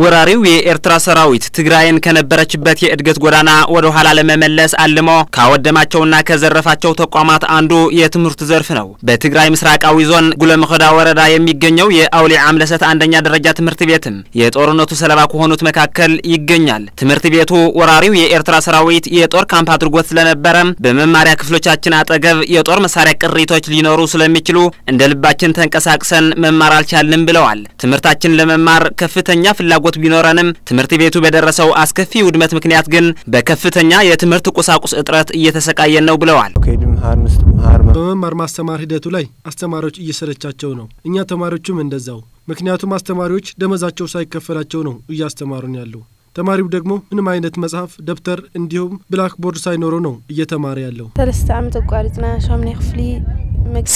وراروي ارترا سراويت تغراين كنبرچبت يادغت غورانا ودو حلال مملس علمو كاودماچونا كزرفاچو تقوامات اندو يتمرت زرف نو بتغراي مسراقاوي زون غلمخدا ورادا يميگنيو ياولي عاملسات اندنيا درجات تمرت بيتم يتورنتو سلبا كونوت مكاكل يگنيال تمرت بيتو وراروي ارترا سراويت يتور كامپ ادرغوت سلنبرم بمماريا كفلوچاچن اطغب يتور مساريا قريتوچ لينورو سلميچلو اندلباچن تنقساقسن ممارالچالن بلوال تمرتاچن لممار كفتنيا فلا قوت بينورانم تمرت بيتو بدرسو اسكفي ودمت مكنيات جن بكفتنيا يتمرت قساقس اطرات يتسقاين نو بلوال ممار ማስተማር ሂደቱ ላይ አስተማሪዎች እየሰለቻቸው ነው እኛ ተማሪዎችም እንደዛው ምክንያቱም አስተማሪዎች ደመዛቸው ሳይከፈላቸው ነው እያስተማሩን ያለው ተማሪው ደግሞ ምንም አይነት መጽሐፍ ደብተር እንዲሁም ብላክ ቦርድ ሳይኖር ነው እየተማረ ያለው ተረስተአምት ቋሪጥና ሻምኔ ክፍሊ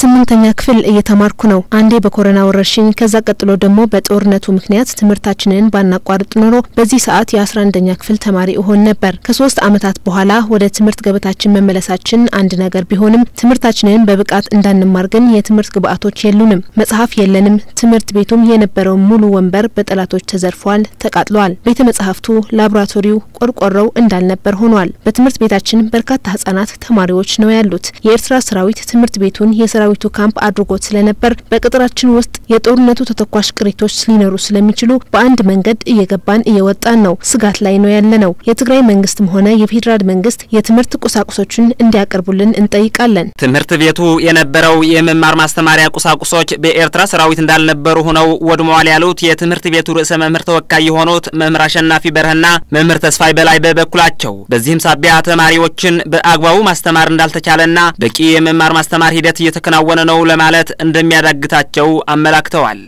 ስምንተኛ ክፍል እየተማርኩ ነው አንዴ በኮሮና ወረርሽኝ ከዛ ቀጥሎ ደግሞ በጦርነቱ ምክንያት ትምህርታችንን ባናቋርጥ ኖሮ በዚህ ሰዓት የ11ኛ ክፍል ተማሪ ሆን ነበር ከ3 አመታት በኋላ ወደ ትምህርት ገበታችን መመለሳችን አንድ ነገር ቢሆንም ትምህርታችንን በብቃት እንዳንማር ግን የትምህርት ግብአቶች የሉንም መጽሐፍ የለንም ትምህርት ቤቱም የነበረው ሙሉ ወንበር በጠላቶች ተዘርፏል ተቃጥሏል ቤተ መጽሐፍቱ ላብራቶሪው ቆርቆሮው እንዳልነበር ሆኗል በትምህርት ቤታችን በርካታ ህፃናት ተማሪዎች ነው ያሉት የኤርትራ ሰራዊት ትምህርት ቤቱን የሰራዊቱ ካምፕ አድርጎት ስለነበር በቅጥራችን ውስጥ የጦርነቱ ተተኳሽ ቅሪቶች ሊኖሩ ስለሚችሉ በአንድ መንገድ እየገባን እየወጣን ነው ስጋት ላይ ነው ያለነው የትግራይ መንግስትም ሆነ የፌደራል መንግስት የትምህርት ቁሳቁሶችን እንዲያቀርቡልን እንጠይቃለን ትምህርት ቤቱ የነበረው የመማር ማስተማሪያ ቁሳቁሶች በኤርትራ ሰራዊት እንዳልነበሩ ሆነው ወድመዋል ያሉት የትምህርት ቤቱ ርዕሰ መምህር ተወካይ የሆኑት መምህር አሸናፊ በርሃና መምህር ተስፋይ በላይ በበኩላቸው በዚህም ሳቢያ ተማሪዎችን በአግባቡ ማስተማር እንዳልተቻለና በቂ የመማር ማስተማር ሂደት የተከናወነ ነው ለማለት እንደሚያዳግታቸው አመላክተዋል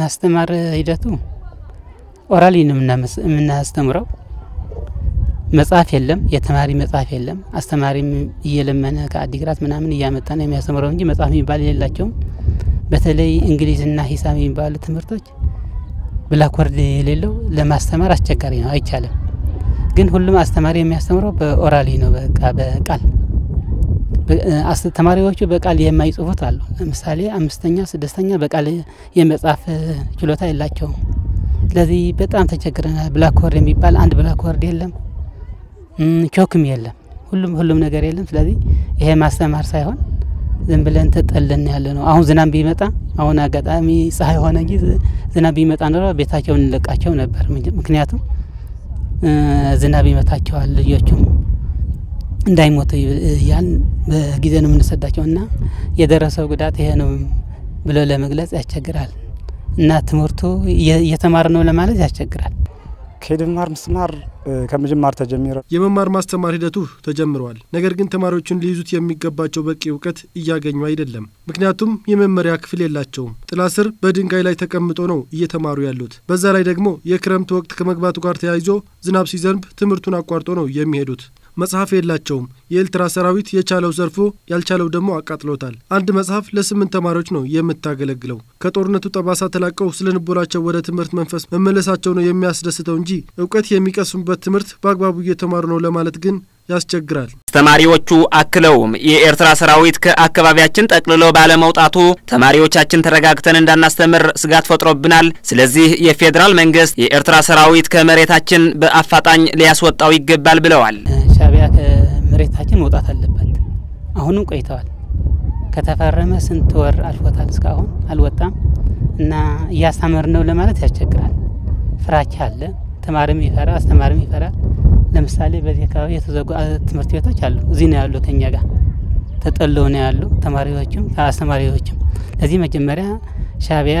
ማስተማር ሂደቱ ኦራሊንም እናስተምረው መጻፍ የለም የተማሪ መጻፍ የለም አስተማሪም እየለመነ ከአዲግራት ምናምን ያመጣ ነው የሚያስተምረው እንጂ መጻፍ የሚባል የላቸው በተለይ እንግሊዝና ሂሳብ የሚባሉ ትምህርቶች ብላክወርድ የሌለው ለማስተማር አስቸጋሪ ነው አይቻለም ግን ሁሉም አስተማሪ የሚያስተምረው በኦራሊ ነው በቃ በቃል አስተማሪዎቹ በቃል የማይጽፉት አሉ ለምሳሌ 5ኛ 6ኛ በቃል የመጻፍ ችሎታ የላቸው ስለዚህ በጣም ተቸግረና ብላክወርድ የሚባል አንድ ብላክወርድ የለም ቾክም የለም ሁሉም ነገር የለም ስለዚህ ይሄ ማስተማር ሳይሆን ዝም ብለን ተጠልልን ያለ ነው አሁን ዝናብ ቢመጣ አሁን አጋጣሚ ፀሐይ ሆነ እንጂ ዝናብ ቢመጣ ነው ቤታቸውን ለቃቸው ነበር ምክንያቱም ዝናብ ይመታቸው ልጆቹም እንዳይሞቱ ያን በጊዜ ነው እንሰዳቸውና የደረሰው ጉዳት ይሄ ነው ብሎ ለመግለጽ ያስቸግራል እና ትምርቱ የተማር ነው ለማለት ያስቸግራል ከድማር መስማር ከመጀመር ተጀምሮ የመማር ማስተማር ሂደቱ ተጀምሯል ነገር ግን ተማሪዎችን ሊይዙት የሚገባቸው በቂ ዕውቀት እያገኙ አይደለም ምክንያቱም የመመሪያ ክፍል የላቸውም ጥላስር በድንጋይ ላይ ተቀምጦ ነው እየተማሩ ያሉት በዛ ላይ ደግሞ የክረምት ወቅት ከመግባቱ ጋር ተያይዞ ዝናብ ሲዘንብ ትምርቱን አቋርጦ ነው የሚሄዱት መጽሐፍ የላቸውም የኤልትራ ሰራዊት የቻለው ዘርፎ ያልቻለው ደግሞ አቃጥሎታል አንድ መጽሐፍ ለ8 ተማሪዎች ነው የምታገለግለው ከጦርነቱ ጠባሳ ተላቀው ስለንቦላቸው ወደ ትምርት መንፈስ መመለሳቸው ነው የሚያስደስተው እንጂ ዕውቀት የሚቀስሙበት ትምርት በአግባቡ እየተማሩ ነው ለማለት ግን ያስቸግራል ተማሪዎቹ አክለውም የኤርትራ ሰራዊት ከአካባቢያችን ጠቅልሎ ባለመውጣቱ ተማሪዎቻችን ተረጋግተን እንዳናስተምር ስጋት ፈጥሮብናል ስለዚህ የፌደራል መንግስት የኤርትራ ሰራዊት ከመሬታችን በአፋጣኝ ሊያስወጣው ይገባል ብለዋል ሻቢያ ከመሬታችን መውጣት አለበት አሁንም ቆይቷል ከተፈረመ ስንት ወር አልፎታል እስካሁን አልወጣም እና ያሳመር ነው ለማለት ያስቸግራል ፍራቻ አለ ተማሪም ይፈራ አስተማሪም ይፈራ ለምሳሌ በዚህ ካው የተዘጉ ትምህርት ቤቶች አሉ እዚህ ነው ያለው ከኛ ጋር ተጠልለው ነው ያለው ተማሪዎችም አስተማሪዎችም ለዚህ መጀመሪያ ሻቢያ